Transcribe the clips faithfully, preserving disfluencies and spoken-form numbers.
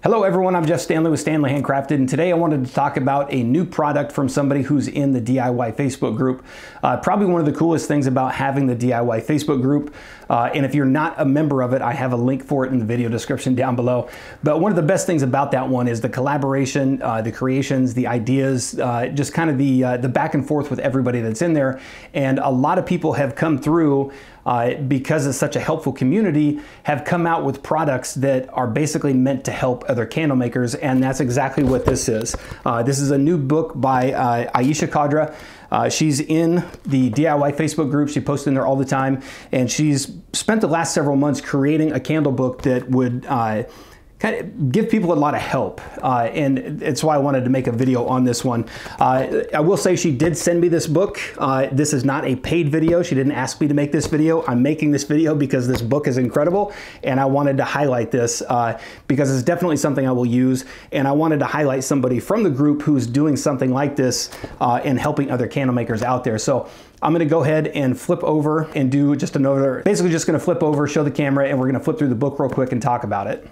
Hello everyone, I'm Jeff Standley with Standley Handcrafted, and today I wanted to talk about a new product from somebody who's in the D I Y Facebook group. Uh, probably one of the coolest things about having the D I Y Facebook group, uh, and if you're not a member of it, I have a link for it in the video description down below. But one of the best things about that one is the collaboration, uh, the creations, the ideas, uh, just kind of the, uh, the back and forth with everybody that's in there. And a lot of people have come through uh, because it's such a helpful community, have come out with products that are basically meant to help other candle makers, and that's exactly what this is. Uh, this is a new book by uh, Aisha Khadra. Uh, she's in the D I Y Facebook group. She posts in there all the time, and she's spent the last several months creating a candle book that would uh, kind of give people a lot of help, uh, and it's why I wanted to make a video on this one. Uh, I will say she did send me this book. Uh, this is not a paid video. She didn't ask me to make this video. I'm making this video because this book is incredible, and I wanted to highlight this uh, because it's definitely something I will use, and I wanted to highlight somebody from the group who's doing something like this uh, and helping other candle makers out there. So I'm gonna go ahead and flip over and do just another, basically just gonna flip over, show the camera, and we're gonna flip through the book real quick and talk about it.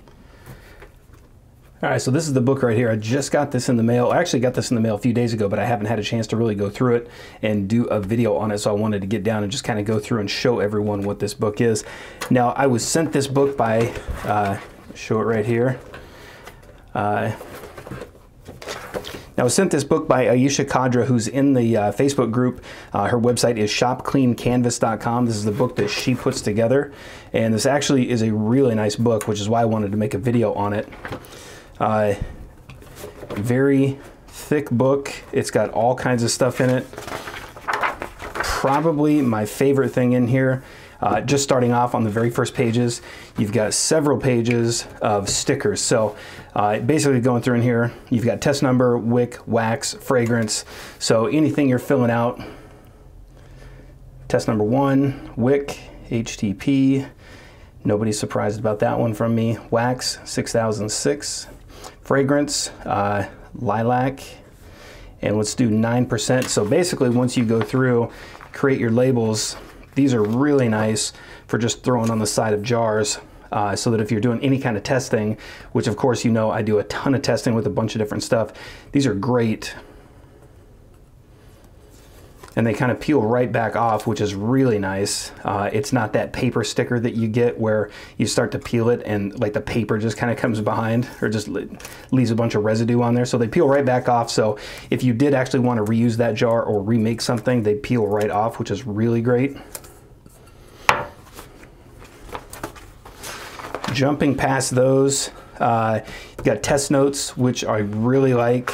All right, so this is the book right here. I just got this in the mail. I actually got this in the mail a few days ago, but I haven't had a chance to really go through it and do a video on it, so I wanted to get down and just kind of go through and show everyone what this book is. Now, I was sent this book by, uh, show it right here. Uh, Now, I was sent this book by Aisha Khadra, who's in the uh, Facebook group. Uh, her website is shop clean canvas dot com. This is the book that she puts together, and this actually is a really nice book, which is why I wanted to make a video on it. Uh, very thick book. It's got all kinds of stuff in it. Probably my favorite thing in here, uh, just starting off on the very first pages, you've got several pages of stickers. So uh, basically going through in here, you've got test number, wick, wax, fragrance. So anything you're filling out, test number one, wick, H T P, nobody's surprised about that one from me, wax, six thousand six, fragrance, uh, lilac, and let's do nine percent. So basically once you go through, create your labels. These are really nice for just throwing on the side of jars uh, so that if you're doing any kind of testing, which of course you know I do a ton of testing with a bunch of different stuff, these are great. And they kind of peel right back off, which is really nice. Uh, it's not that paper sticker that you get where you start to peel it and like the paper just kind of comes behind or just leaves a bunch of residue on there. So they peel right back off. So if you did actually want to reuse that jar or remake something, they peel right off, which is really great. Jumping past those, uh, you've got test notes, which I really like.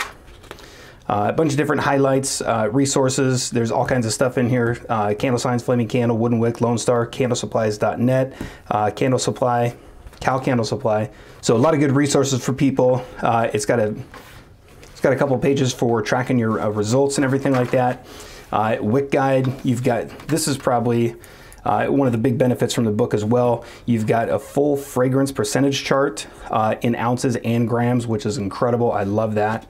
Uh, a bunch of different highlights, uh, resources. There's all kinds of stuff in here. Uh, Candle Science, Flaming Candle, Wooden Wick, Lone Star, candle supplies dot net, uh, Candle Supply, Cal Candle Supply. So a lot of good resources for people. Uh, it's got a, it's got a couple pages for tracking your uh, results and everything like that. Uh, Wick Guide. You've got, this is probably Uh, one of the big benefits from the book as well, you've got a full fragrance percentage chart uh, in ounces and grams, which is incredible. I love that.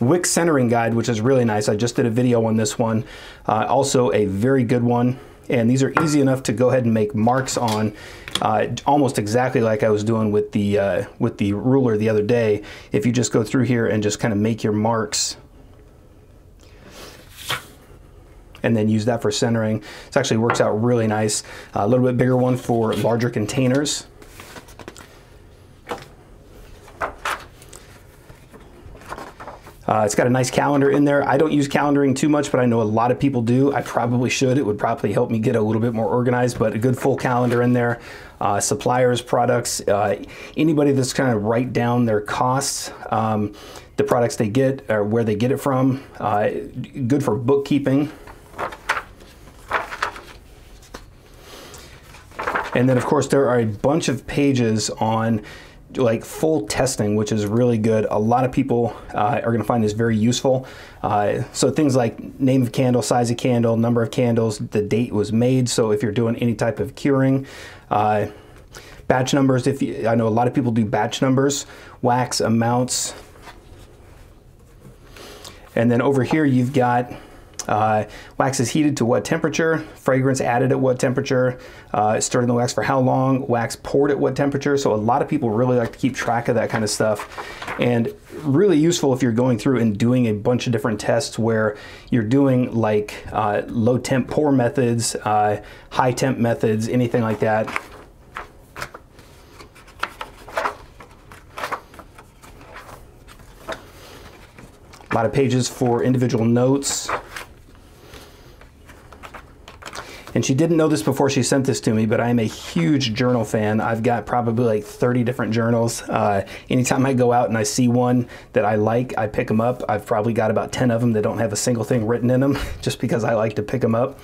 Wick centering guide, which is really nice. I just did a video on this one. Uh, also a very good one. And these are easy enough to go ahead and make marks on, uh, almost exactly like I was doing with the, uh, with the ruler the other day. If you just go through here and just kind of make your marks, and then use that for centering. It actually works out really nice. Uh, a little bit bigger one for larger containers. Uh, it's got a nice calendar in there. I don't use calendaring too much, but I know a lot of people do. I probably should. It would probably help me get a little bit more organized, but a good full calendar in there. Uh, suppliers, products, uh, anybody that's kind of write down their costs, um, the products they get or where they get it from. Uh, good for bookkeeping. And then of course there are a bunch of pages on like full testing, which is really good. A lot of people uh, are gonna find this very useful. Uh, so things like name of candle, size of candle, number of candles, the date was made. So if you're doing any type of curing, uh, batch numbers, if you, I know a lot of people do batch numbers, wax amounts. And then over here you've got Uh, wax is heated to what temperature? Fragrance added at what temperature? Uh, stirred in the wax for how long? Wax poured at what temperature? So a lot of people really like to keep track of that kind of stuff, and really useful if you're going through and doing a bunch of different tests where you're doing like uh, low temp pour methods, uh, high temp methods, anything like that. A lot of pages for individual notes. And she didn't know this before she sent this to me, but I'm a huge journal fan. I've got probably like thirty different journals. Uh, anytime I go out and I see one that I like, I pick them up. I've probably got about ten of them that don't have a single thing written in them just because I like to pick them up.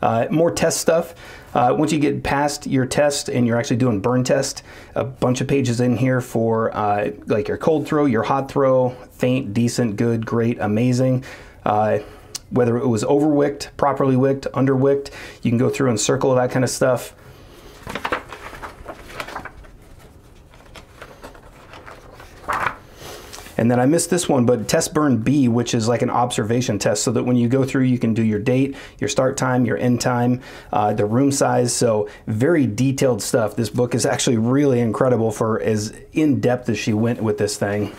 Uh, more test stuff. Uh, once you get past your test and you're actually doing burn test, a bunch of pages in here for uh, like your cold throw, your hot throw, faint, decent, good, great, amazing. Uh, whether it was over wicked, properly wicked, under wicked, you can go through and circle that kind of stuff. And then I missed this one, but test burn B, which is like an observation test, so that when you go through, you can do your date, your start time, your end time, uh, the room size. So very detailed stuff. This book is actually really incredible for as in-depth as she went with this thing.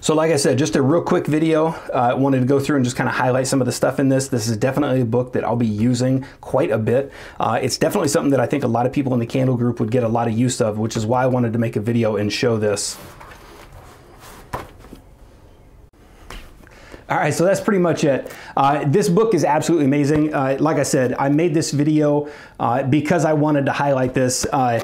So like I said, just a real quick video. I uh, wanted to go through and just kind of highlight some of the stuff in this. This is definitely a book that I'll be using quite a bit. Uh, it's definitely something that I think a lot of people in the candle group would get a lot of use of, which is why I wanted to make a video and show this. All right, so that's pretty much it. Uh, this book is absolutely amazing. Uh, like I said, I made this video uh, because I wanted to highlight this. Uh,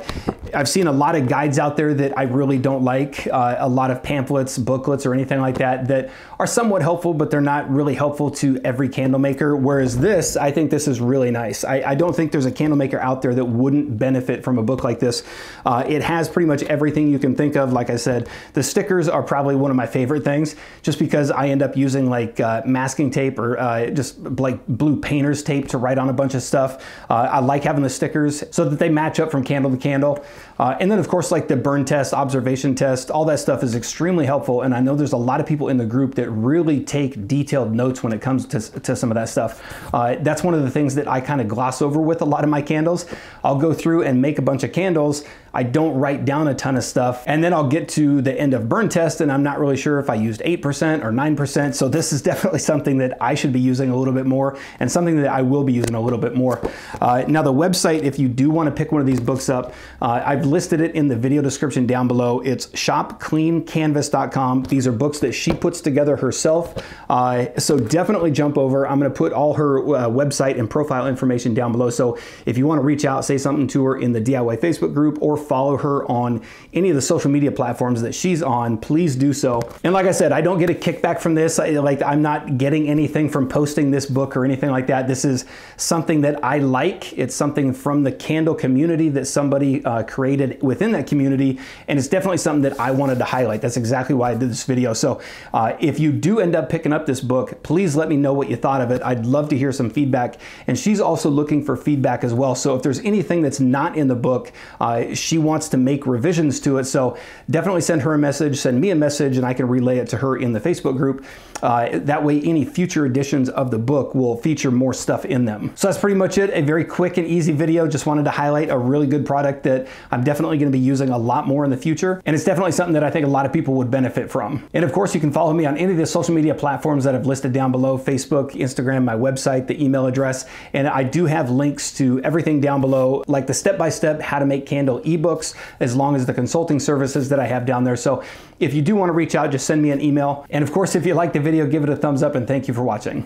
I've seen a lot of guides out there that I really don't like, uh, a lot of pamphlets, booklets, or anything like that that are somewhat helpful, but they're not really helpful to every candle maker. Whereas this, I think this is really nice. I, I don't think there's a candle maker out there that wouldn't benefit from a book like this. Uh, it has pretty much everything you can think of. Like I said, the stickers are probably one of my favorite things, just because I end up using like uh, masking tape or uh, just like blue painter's tape to write on a bunch of stuff. Uh, I like having the stickers so that they match up from candle to candle. Uh, and then of course, like the burn test, observation test, all that stuff is extremely helpful. And I know there's a lot of people in the group that really take detailed notes when it comes to, to some of that stuff. Uh, that's one of the things that I kind of gloss over with a lot of my candles. I'll go through and make a bunch of candles. I don't write down a ton of stuff. And then I'll get to the end of burn test and I'm not really sure if I used eight percent or nine percent. So this This is definitely something that I should be using a little bit more, and something that I will be using a little bit more. Uh, now the website, if you do want to pick one of these books up, uh, I've listed it in the video description down below. It's shop clean canvas dot com. These are books that she puts together herself. Uh, so definitely jump over. I'm going to put all her uh, website and profile information down below. So if you want to reach out, say something to her in the D I Y Facebook group, or follow her on any of the social media platforms that she's on, please do so. And like I said, I don't get a kickback from this. I, like I'm not getting anything from posting this book or anything like that. This is something that I like. It's something from the candle community that somebody uh, created within that community. And it's definitely something that I wanted to highlight. That's exactly why I did this video. So uh, if you do end up picking up this book, please let me know what you thought of it. I'd love to hear some feedback. And she's also looking for feedback as well. So if there's anything that's not in the book, uh, she wants to make revisions to it. So definitely send her a message, send me a message, and I can relay it to her in the Facebook group. Uh, Uh, that way any future editions of the book will feature more stuff in them. So that's pretty much it. A very quick and easy video. Just wanted to highlight a really good product that I'm definitely going to be using a lot more in the future. And it's definitely something that I think a lot of people would benefit from. And of course, you can follow me on any of the social media platforms that I've listed down below: Facebook, Instagram, my website, the email address. And I do have links to everything down below, like the step-by-step how to make candle ebooks, as long as the consulting services that I have down there. So if you do want to reach out, just send me an email. And of course, if you like the video, give it a thumbs up, and thank you for watching.